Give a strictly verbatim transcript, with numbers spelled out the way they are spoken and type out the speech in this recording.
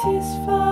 satisfied.